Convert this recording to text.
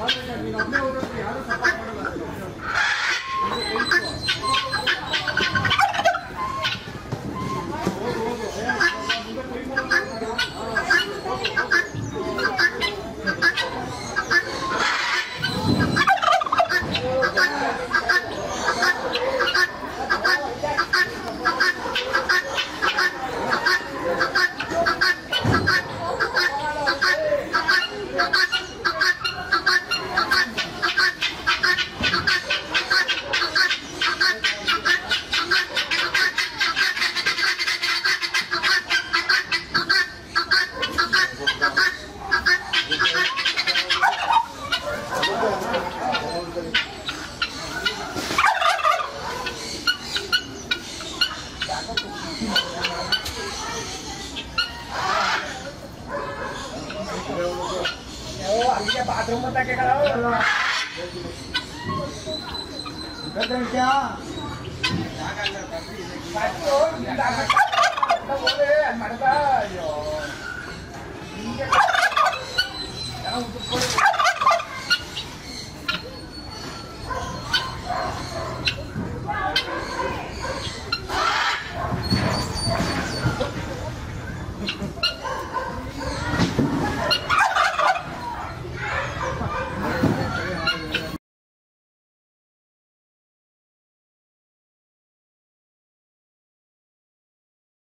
Hãy subscribe cho kênh Ghiền Mì Gõ để không bỏ lỡ những video hấp dẫn.